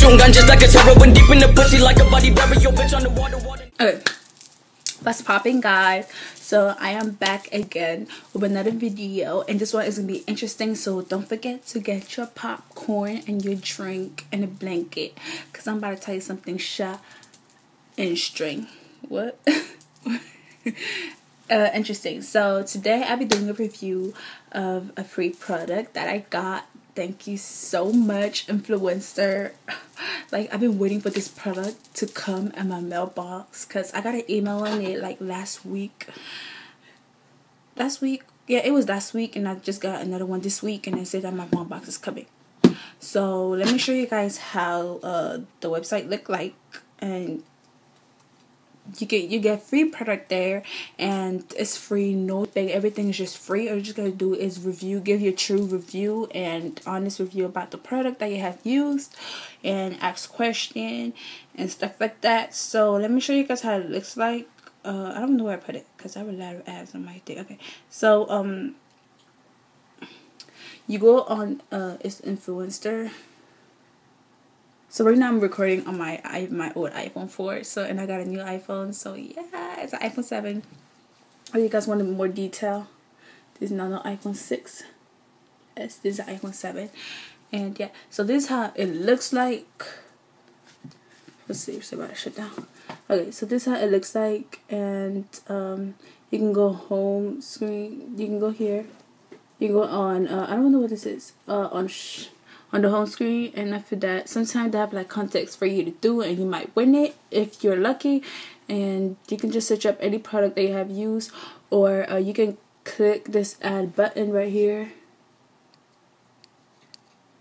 Shooting gun just like a heroin, deep in the pussy like a body burial, bitch on the water. Okay, what's popping, guys? So I am back again with another video, and this one is gonna be interesting, so don't forget to get your popcorn and your drink and a blanket, because I'm about to tell you something shot and string. What? Interesting. So today I'll be doing a review of a free product that I got. Thank you so much, Influenster. Like, I've been waiting for this product to come in my mailbox because I got an email on it like last week. Yeah, it was last week, and I just got another one this week, and they said that my mailbox is coming. So let me show you guys how the website looked like, and you get free product there, and it's free, no thing, everything is just free. All you just gotta do is review, give your true review and honest review about the product that you have used, and ask questions and stuff like that. So let me show you guys how it looks like. I don't know where I put it because I have a lot of ads on my thing. Okay, so you go on it's Influenster. So right now I'm recording on my old iPhone 4, so, and I got a new iPhone, so yeah, it's an iPhone 7. Oh, you guys wanted more detail? This is not an iPhone 6. Yes, this is an iPhone 7, and yeah, so this is how it looks like. Let's see, it's about to shut down. Okay, so this is how it looks like, and you can go home screen. You can go here. You can go on. I don't know what this is. On the home screen, and after that, sometimes they have like contests for you to do, and you might win it if you're lucky. And you can just search up any product that you have used, or you can click this add button right here,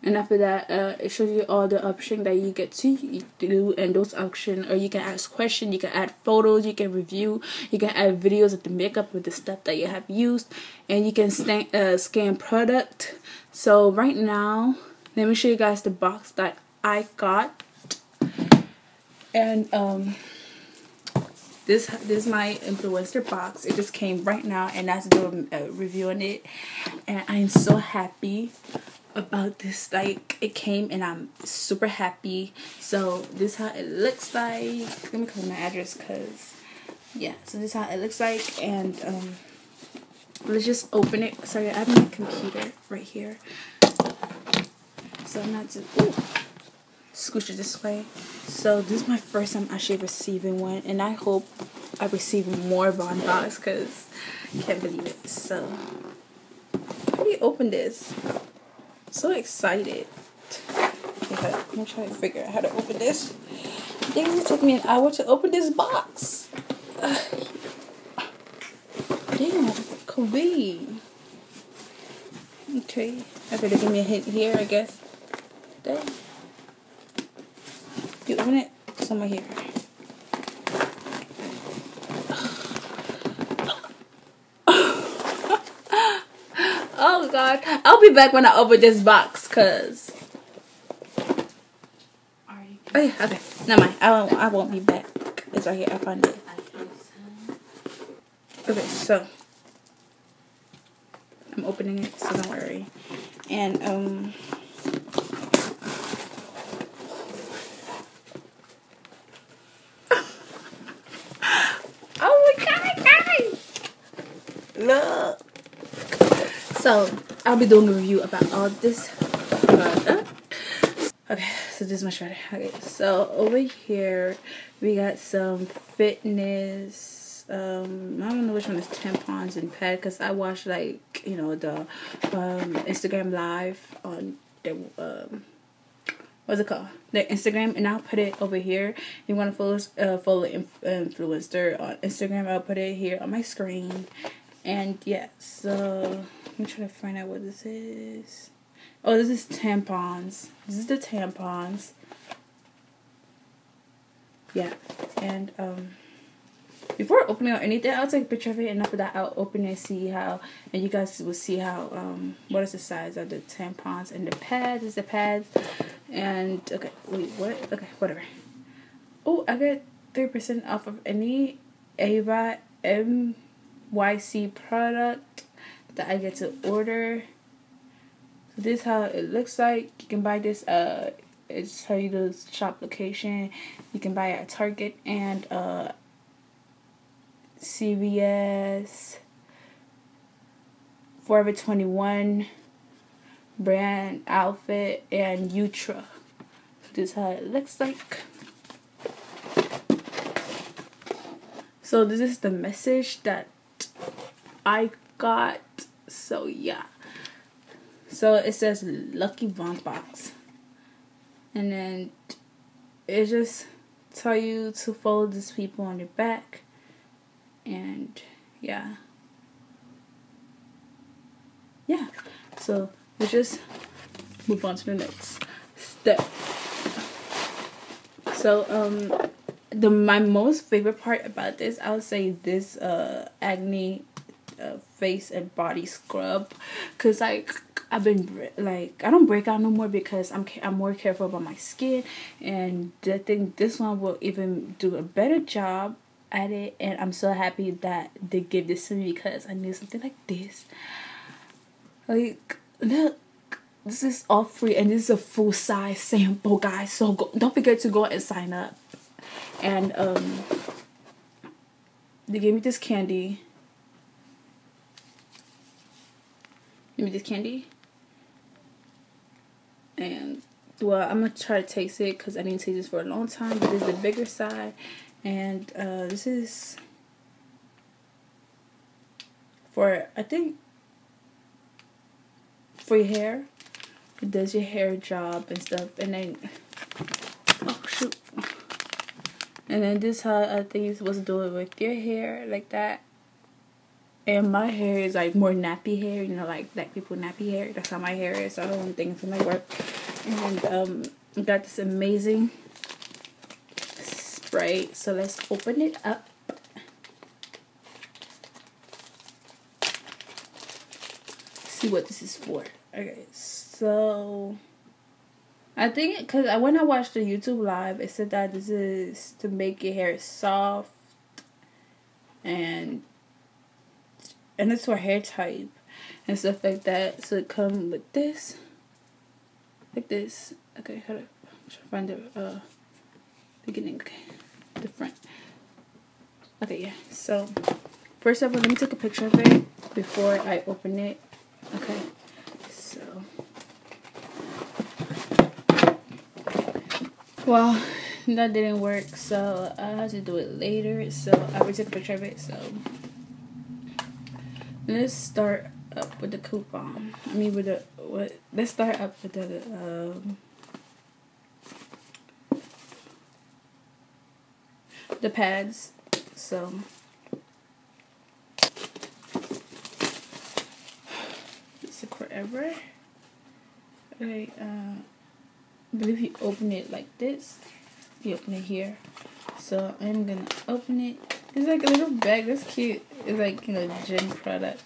and after that it shows you all the options that you get to do, and those options, or you can ask questions, you can add photos, you can review, you can add videos of the makeup with the stuff that you have used, and you can scan product. So right now, let me show you guys the box that I got, and this is my Influencer box. It just came right now, and I have to do a review on it, and I'm so happy about this. Like, it came, and I'm super happy. So this is how it looks like. Let me call my address, cause yeah. So this is how it looks like, and let's just open it. Sorry, I have my computer right here. So I'm not just scooch it this way. So this is my first time actually receiving one, and I hope I receive more bond box, because I can't believe it. So how do you open this? I'm so excited. Yeah, I'm trying to figure out how to open this. I think it took me an hour to open this box. Damn, Kobe. Okay, I better give me a hint here, I guess. There. You open it somewhere here. Oh god, I'll be back when I open this box, cause. Oh yeah, okay. Never mind. I won't be back. It's right here. I found it. Okay, so I'm opening it, so don't worry. And oh my god, guys! Look! So, I'll be doing a review about all this product. Okay, so this is much better. Okay, so over here, we got some fitness. I don't know which one is tampons and pad, because I watch, like, you know, the Instagram live on the what's it called, the Instagram, and I'll put it over here. You want to follow Influencer on Instagram, I'll put it here on my screen. And yeah, so let me try to find out what this is. Oh, this is tampons. This is the tampons. Yeah, and before opening up anything, I'll take a picture of it, and after that I'll open it and see how, and you guys will see how, what is the size of the tampons and the pads. Is the pads, and okay, wait, what? Okay, whatever. Oh, I got 3% off of any Ava NYC product that I get to order. So this is how it looks like. You can buy this It's tell you the shop location. You can buy at Target and CVS, Forever 21, brand, outfit, and Ultra. This is how it looks like. So this is the message that I got. So yeah. So it says Lucky Bond Box. And then it just tell you to follow these people on your back. And yeah. Yeah. So we just move on to the next step. So my most favorite part about this, I would say this acne face and body scrub, cause like I've been like, I don't break out no more because I'm more careful about my skin, and I think this one will even do a better job at it. And I'm so happy that they gave this to me because I need something like this. Like, look, this is all free and this is a full size sample, guys. So don't forget to go and sign up. And they gave me this candy. And well, I'm gonna try to taste it because I didn't taste this for a long time. But this is the bigger side, and this is for, I think, for your hair. It does your hair job and stuff. And then, oh shoot! And then this is how I think you're supposed to do it with your hair, like that. And my hair is like more nappy hair, you know, like black people nappy hair. That's how my hair is. So I don't think it's gonna work. And I got this amazing spray. So let's open it up. See what this is for. Okay, so I think because when I watched the YouTube live, it said that this is to make your hair soft and it's for hair type and stuff like that. So it comes with this, like this. Okay, hold up. I'm trying to find the beginning. Okay, the front. Okay, yeah. So first of all, let me take a picture of it before I open it. Okay, so well, that didn't work. So I had to do it later. So I will take a picture of it. So. Let's start up with the coupon. I mean, with the what? Let's start up with the pads. So it's like forever. Okay, I believe you open it like this. You open it here. So I'm gonna open it. It's like a little bag. That's cute. It's like, you know, gym product.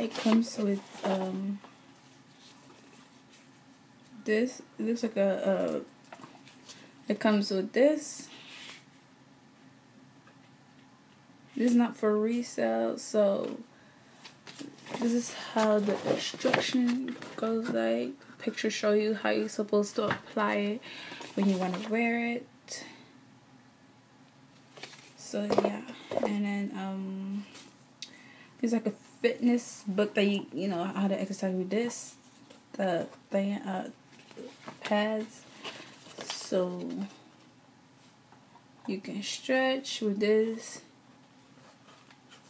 It comes with this. It looks like a. It comes with this. This is not for resale, so this is how the instruction goes. Like, pictures show you how you're supposed to apply it when you want to wear it. So yeah, and then there's like a fitness book that you know how to exercise with this, the thing, pads. So you can stretch with this.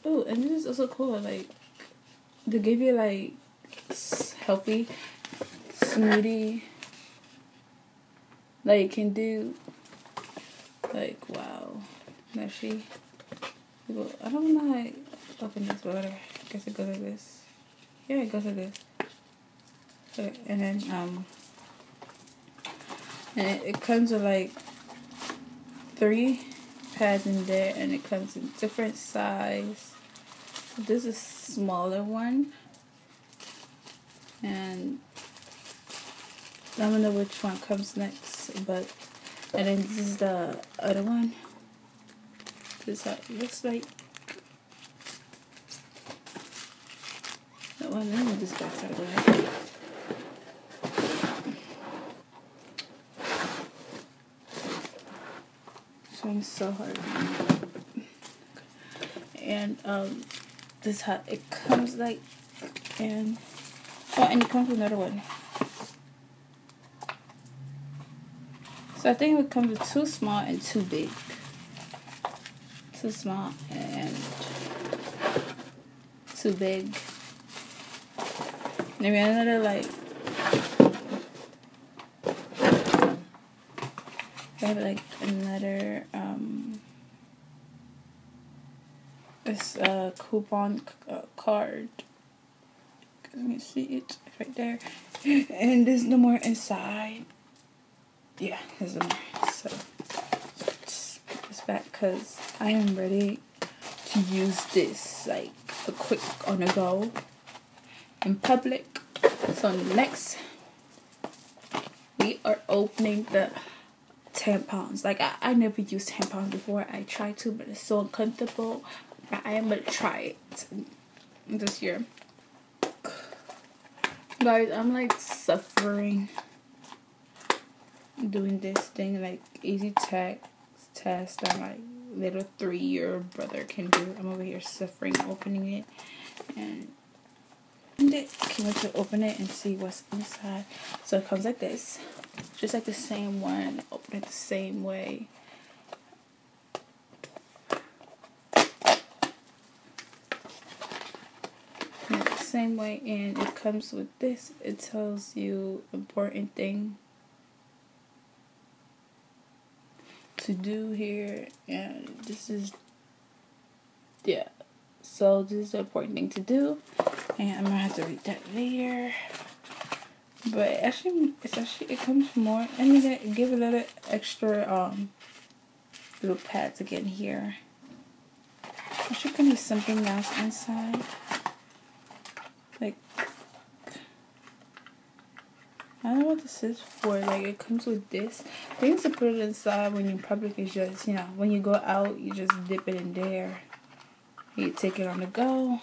Oh, and this is also cool. Like, they give you like healthy smoothie that you can do. Like, wow. Actually, I don't know how to open this, but whatever. I guess it goes like this. Yeah, it goes like this. Okay, and then and it comes with like 3 pads in there, and it comes in different size. This is a smaller one, and I don't know which one comes next, but and then this is the other one. This is how it looks like. Well, let me move this box out of the way. I'm so hard. And this how it comes like, and oh, and it comes with another one. So I think it would come with too small and too big. Too small and too big. Maybe another like, I have like another this coupon card. Let me see it right there. And there's no more inside. Yeah, there's no more. So just put this back because I am ready to use this like a quick on the go in public. So next, we are opening the tampons. Like I never used tampons before. I tried to, but it's so uncomfortable. But I am gonna try it this year, guys. I'm like suffering doing this thing, like easy test that my little 3-year brother can do. I'm over here suffering opening it, and can't wait to open it and see what's inside. So it comes like this. Just like the same one, open it the same way. The same way, and it comes with this. It tells you important thing to do here, and this is, yeah. So this is an important thing to do, and I'm gonna have to read that later. But it comes more, and you get give a little extra little pads again here. Actually, can be something else inside, like I don't know what this is for. Like it comes with this. Things to put it inside when you're public is just, you know, when you go out, you just dip it in there. You take it on the go.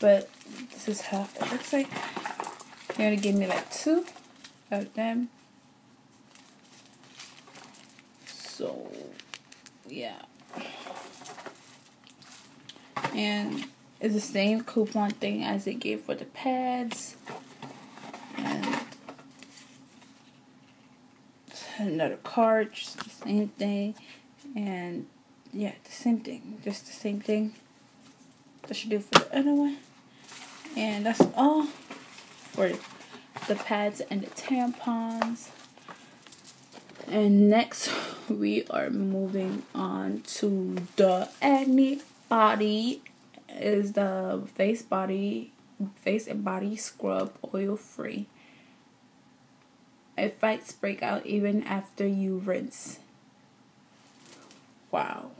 But this is how it looks like. They're gonna give me like 2 of them. So yeah. And it's the same coupon thing as they gave for the pads. And another card, just the same thing. And yeah, the same thing. Just the same thing that should do for the other one. And that's all. For the pads and the tampons. And next we are moving on to the acne body. Is the face and body scrub, oil free. It fights breakout even after you rinse. Wow.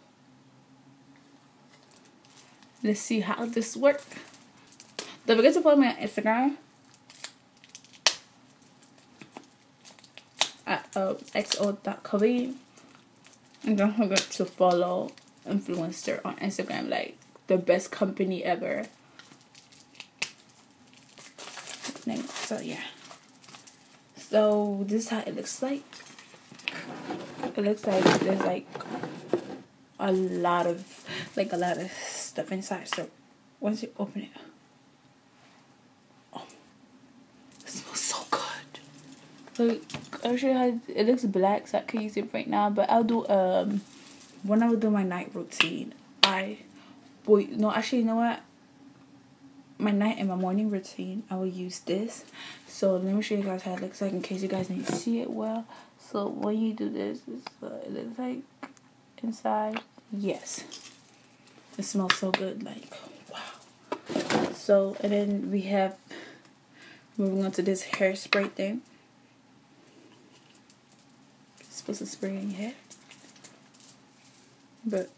Let's see how this works. Don't forget to follow me on Instagram. xo.kaveen, and don't forget to follow Influenster on Instagram, like the best company ever. So yeah, so this is how it looks like. It looks like there's like a lot of stuff inside. So once you open it, so actually, it looks black, so I can use it right now. But I'll do when I will do my night routine. Actually, you know what? My night and my morning routine, I will use this. So let me show you guys how it looks like in case you guys need to see it well. So when you do this, it's it looks like inside. Yes, it smells so good. Like wow. So and then we have moving on to this hairspray thing. Supposed to spray in your hair, but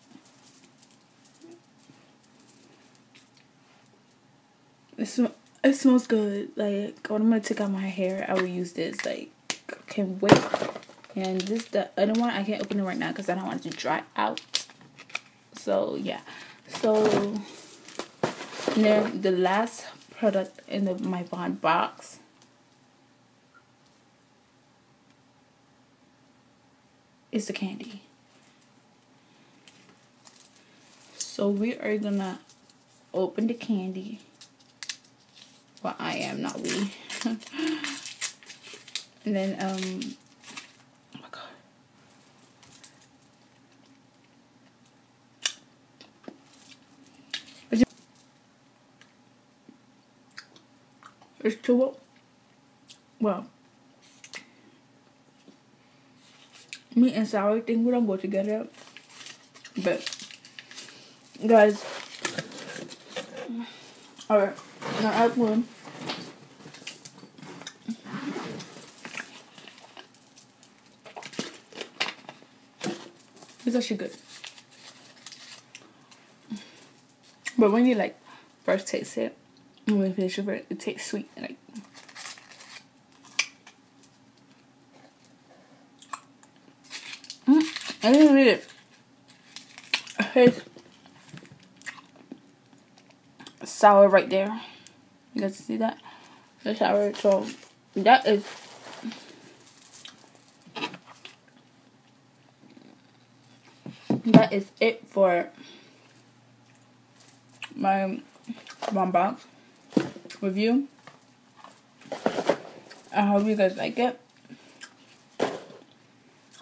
it smells good. Like when I'm gonna take out my hair, I will use this. Like can't wait. And this the other one, I can't open it right now because I don't want it to dry out. So yeah. So and then the last product in my bond box. It's the candy. So we are gonna open the candy. Well, I am, not we. And then oh my god, it's too well. Meat and sour thing, we don't go together, but guys, alright, now add one. It's actually good, but when you like first taste it, and when you finish it, it tastes sweet, like. I didn't read it. It's sour right there. You guys see that? It's sour. So that is. That is it for my bomb box review. I hope you guys like it.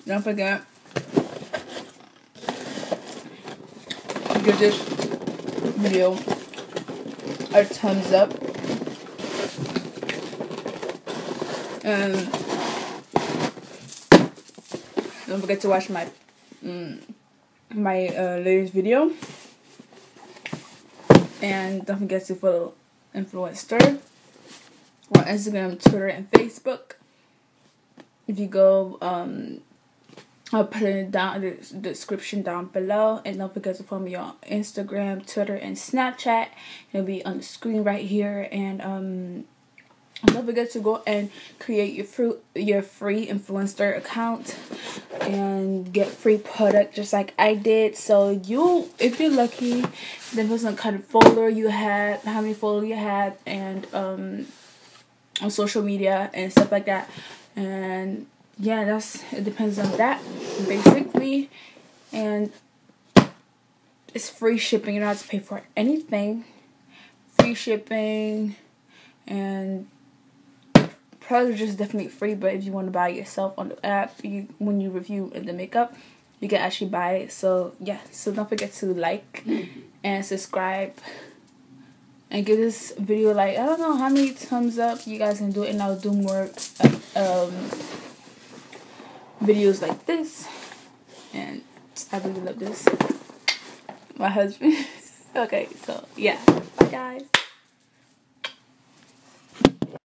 Don't forget. Give this video a thumbs up and don't forget to watch my latest video, and don't forget to follow Influenster on Instagram, Twitter, and Facebook. If you go I'll put it down in the description down below, and don't forget to follow me on Instagram, Twitter, and Snapchat. It'll be on the screen right here, and don't forget to go and create your free Influenster account and get free product just like I did. So you, if you're lucky, then put some kind of folder you have, how many followers you have, and on social media and stuff like that, and. Yeah, it depends on that, basically, and it's free shipping. You don't have to pay for anything. Free shipping, and products are just definitely free, but if you want to buy it yourself on the app, when you review the makeup, you can actually buy it. So, yeah, so don't forget to like and subscribe, and give this video, like, I don't know how many thumbs up you guys can do it, and I'll do more, videos like this, and I really love this. My husband. Okay, so yeah, bye guys.